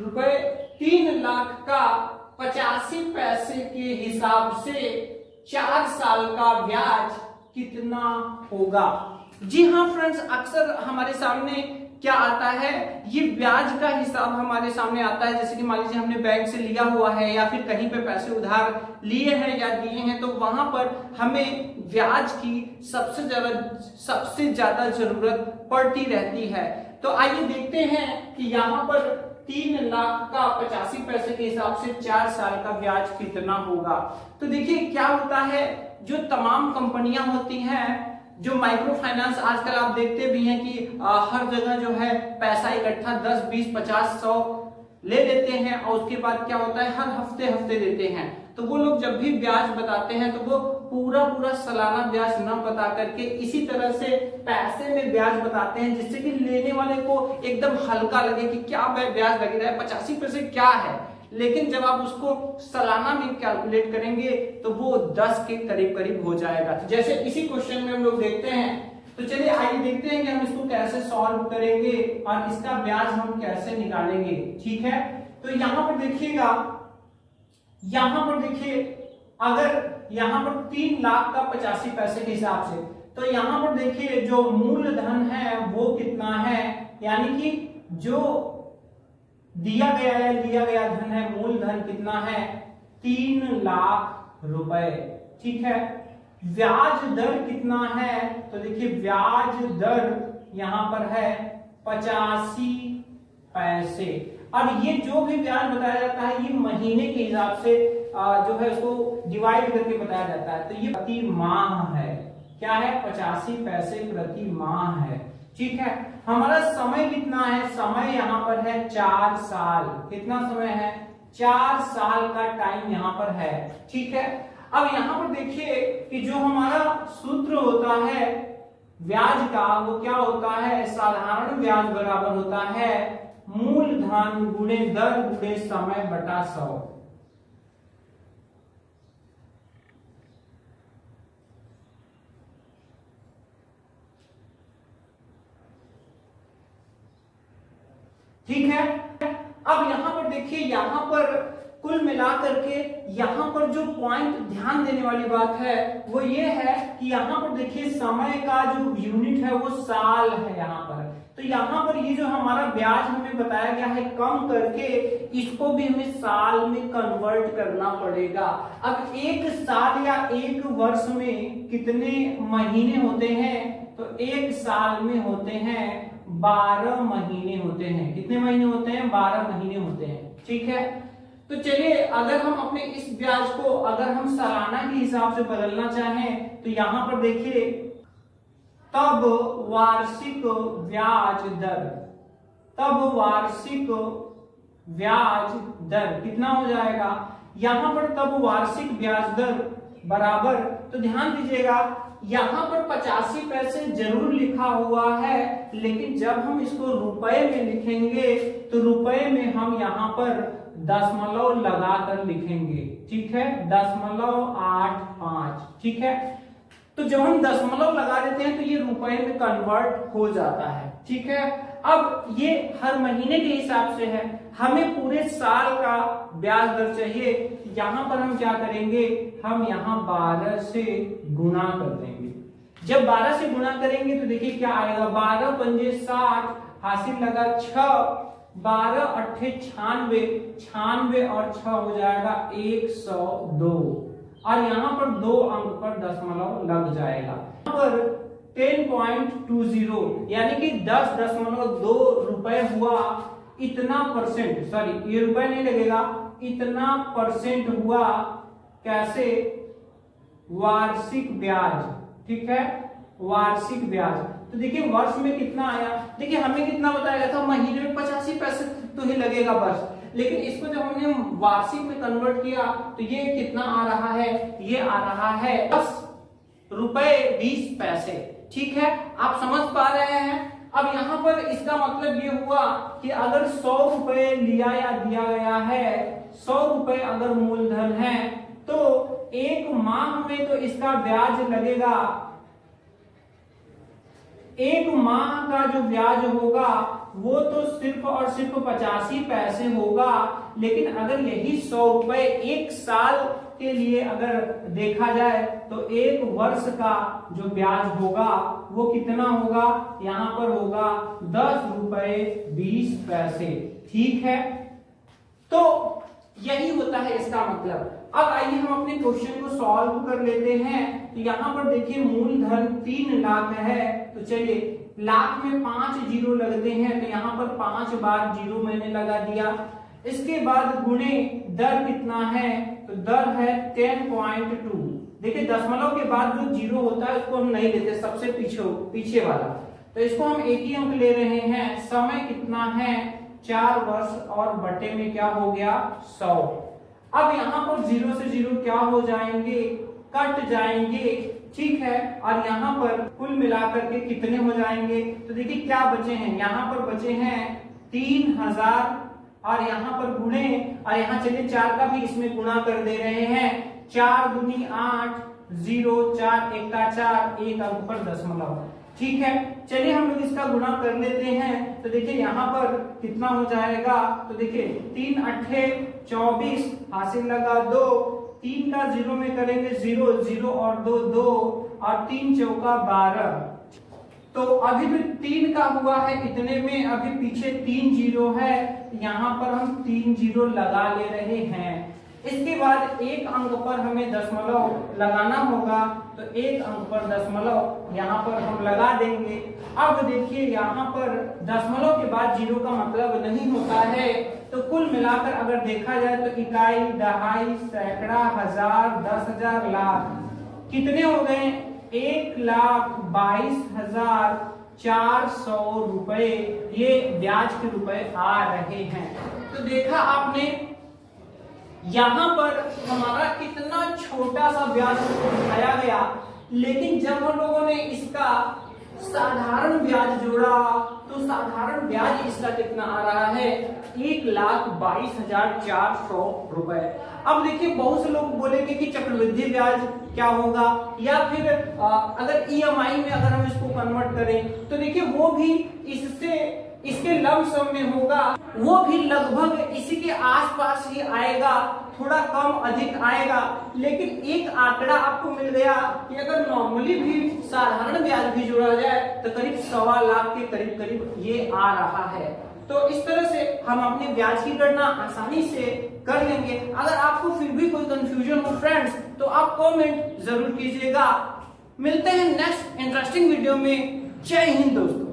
रुपए 3 लाख का 85 पैसे के हिसाब से 4 साल का ब्याज कितना होगा। जी हाँ फ्रेंड्स, अक्सर हमारे सामने क्या आता है, ये ब्याज का हिसाब हमारे सामने आता है। जैसे कि मान लीजिए हमने बैंक से लिया हुआ है या फिर कहीं पे पैसे उधार लिए हैं या दिए हैं, तो वहां पर हमें ब्याज की सबसे ज्यादा जरूरत पड़ती रहती है। तो आइए देखते हैं कि यहाँ पर 3 लाख का 85 पैसे के हिसाब से 4 साल का ब्याज कितना होगा। तो देखिए क्या होता है, जो तमाम कंपनियां होती हैं, जो माइक्रो फाइनेंस, आजकल आप देखते भी हैं कि हर जगह जो है पैसा इकट्ठा 10, 20, 50, 100 ले लेते हैं और उसके बाद क्या होता है, हर हफ्ते देते हैं। तो वो लोग जब भी ब्याज बताते हैं तो वो पूरा सालाना ब्याज न बता करके इसी तरह से पैसे में ब्याज बताते हैं, जिससे कि लेने वाले को एकदम हल्का लगे कि क्या ब्याज लग रहा है, 85 पैसे क्या है। लेकिन जब आप उसको सालाना में कैलकुलेट करेंगे तो वो 10 के करीब हो जाएगा। तो जैसे इसी क्वेश्चन में हम लोग देखते हैं, तो चलिए आइए देखते हैं कि हम इसको कैसे सॉल्व करेंगे और इसका ब्याज हम कैसे निकालेंगे। ठीक है, तो यहाँ पर देखिए अगर यहाँ पर 3 लाख का 85 पैसे के हिसाब से, तो यहाँ पर देखिए जो मूलधन है वो कितना है, यानी कि जो दिया गया है, लिया गया धन है, मूलधन कितना है, 3 लाख रुपए। ठीक है, ब्याज दर कितना है, तो देखिए ब्याज दर यहाँ पर है 85 पैसे। और ये जो भी ब्याज बताया जाता है, ये महीने के हिसाब से जो है उसको डिवाइड करके बताया जाता है। तो ये प्रति माह है, क्या है, 85 पैसे प्रति माह है। ठीक है, हमारा समय कितना है, समय यहाँ पर है 4 साल। कितना समय है, 4 साल का टाइम यहाँ पर है। ठीक है, अब यहाँ पर देखिए कि जो हमारा सूत्र होता है ब्याज का, वो क्या होता है, साधारण ब्याज बराबर होता है मूलधन गुणे दर गुणे समय बटा 100। ठीक है, अब यहाँ पर देखिए, यहाँ पर कुल मिलाकर के यहाँ पर जो पॉइंट ध्यान देने वाली बात है वो ये है कि यहाँ पर देखिए समय का जो यूनिट है वो साल है यहाँ पर। तो यहाँ पर ये जो हमारा ब्याज हमें बताया गया है कम करके, इसको भी हमें साल में कन्वर्ट करना पड़ेगा। अब 1 साल या 1 वर्ष में कितने महीने होते हैं, तो 1 साल में होते हैं 12 महीने होते हैं। कितने महीने होते हैं, 12 महीने होते हैं। ठीक है, तो चलिए अगर हम अपने इस ब्याज को अगर हम सालाना के हिसाब से बदलना चाहें, तो यहाँ पर देखिए तब वार्षिक ब्याज दर कितना हो जाएगा यहाँ पर, तब वार्षिक ब्याज दर बराबर, तो ध्यान दीजिएगा यहाँ पर 85 पैसे जरूर लिखा हुआ है, लेकिन जब हम इसको रुपए में लिखेंगे तो रुपए में हम यहाँ पर दशमलव लगाकर लिखेंगे। ठीक है, 0.85। ठीक है, तो जब हम दशमलव लगा देते हैं तो ये रुपए में कन्वर्ट हो जाता है। ठीक है, अब ये हर महीने के हिसाब से है, हमें पूरे साल का ब्याज दर चाहिए। यहाँ पर हम क्या करेंगे, हम यहाँ 12 से गुणा कर देंगे। जब 12 से गुणा करेंगे तो देखिए क्या आएगा, 12 पंजे 60, हासिल लगा 6, 12 अट्ठे 96, 96 और 6 हो जाएगा 102, और यहाँ पर 2 अंक पर दशमलव लग जाएगा। यहाँ पर 10.20 यानी कि 10.2 रुपए हुआ, इतना परसेंट, सॉरी ये रुपए नहीं लगेगा, इतना परसेंट हुआ कैसे, वार्षिक ब्याज। ठीक है, वार्षिक ब्याज, तो देखिए वर्ष में कितना आया, देखिए हमें कितना बताया गया था, महीने में 85 पैसे तो ही लगेगा वर्ष, लेकिन इसको जब हमने वार्षिक में कन्वर्ट किया तो ये कितना आ रहा है, ये आ रहा है 10 रुपए 20 पैसे। ठीक है, आप समझ पा रहे हैं। अब यहाँ पर इसका मतलब ये हुआ कि अगर 100 रुपए लिया या दिया गया है, 100 रुपए अगर मूलधन है, तो 1 माह में तो इसका ब्याज लगेगा, 1 माह का जो ब्याज होगा वो तो सिर्फ और सिर्फ 85 पैसे होगा। लेकिन अगर यही 100 रुपए एक साल के लिए अगर देखा जाए तो एक वर्ष का जो ब्याज होगा वो कितना होगा, यहाँ पर होगा 10 रुपए 20 पैसे। ठीक है, तो यही होता है इसका मतलब। अब आइए हम अपने क्वेश्चन को सॉल्व कर लेते हैं। तो यहाँ पर देखिए मूलधन 3 लाख है, तो चलिए लाख में 5 जीरो लगते हैं, तो यहाँ पर 5 बार जीरो मैंने लगा दिया। इसके बाद गुणे दर कितना है, तो दर है 10.2। देखिए दशमलव के बाद जो जीरो होता है उसको हम नहीं लेते, सबसे पीछे वाला, तो इसको हम एक ही अंक ले रहे हैं। समय कितना है, 4 वर्ष, और बटे में क्या हो गया 100। अब यहाँ पर 0 से 0 क्या हो जाएंगे, कट जाएंगे। ठीक है, और यहाँ पर कुल मिलाकर के कितने हो जाएंगे, तो देखिए क्या बचे हैं, यहाँ पर बचे हैं 3000, और यहाँ पर गुणे, और यहाँ चलिए 4 का भी इसमें गुणा कर दे रहे हैं। 4 दूनी 8 0 4 1 का 4 एक अंक पर दशमलव। ठीक है, चलिए हम लोग इसका गुणा कर लेते हैं। तो देखिए यहाँ पर कितना हो जाएगा, तो देखिए 3 8 24, हासिल लगा 2। 3 का 0 में करेंगे 0 0, और 2 2, और 3 चौका 12। तो अभी भी 3 का हुआ है इतने में, अभी पीछे 3 जीरो है, यहाँ पर हम 3 जीरो लगा ले रहे हैं। इसके बाद एक अंक पर हमें दशमलव लगाना होगा, तो एक अंक पर दशमलव यहाँ पर हम लगा देंगे। अब देखिए यहाँ पर दशमलव के बाद 0 का मतलब नहीं होता है, तो कुल मिलाकर अगर देखा जाए तो इकाई, दहाई, सैकड़ा, हजार, 10,000, लाख कितने हो गए, 1,22,400 रुपए ये ब्याज के रुपए आ रहे हैं। तो देखा आपने यहाँ पर हमारा कितना छोटा सा ब्याज दिखाया गया, लेकिन जब हम लोगों ने इसका साधारण ब्याज जोड़ा तो साधारण ब्याज इसका कितना आ रहा है, 1,22,400 रुपए। अब देखिए बहुत से लोग बोलेंगे कि चक्रवृद्धि ब्याज क्या होगा, या फिर अगर ईएमआई में अगर हम इसको कन्वर्ट करें, तो देखिए वो भी इससे इसके लमसम में होगा, वो भी लगभग इसी के आसपास ही आएगा, थोड़ा कम अधिक आएगा। लेकिन एक आंकड़ा आपको मिल गया कि अगर नॉर्मली भी साधारण ब्याज भी जोड़ा जाए तो करीब 1.25 लाख के करीब करीब ये आ रहा है। तो इस तरह से हम अपने ब्याज की गणना आसानी से कर लेंगे। अगर आपको फिर भी कोई कंफ्यूजन हो फ्रेंड्स, तो आप कमेंट जरूर कीजिएगा। मिलते हैं नेक्स्ट इंटरेस्टिंग वीडियो में। जय हिंद दोस्तों।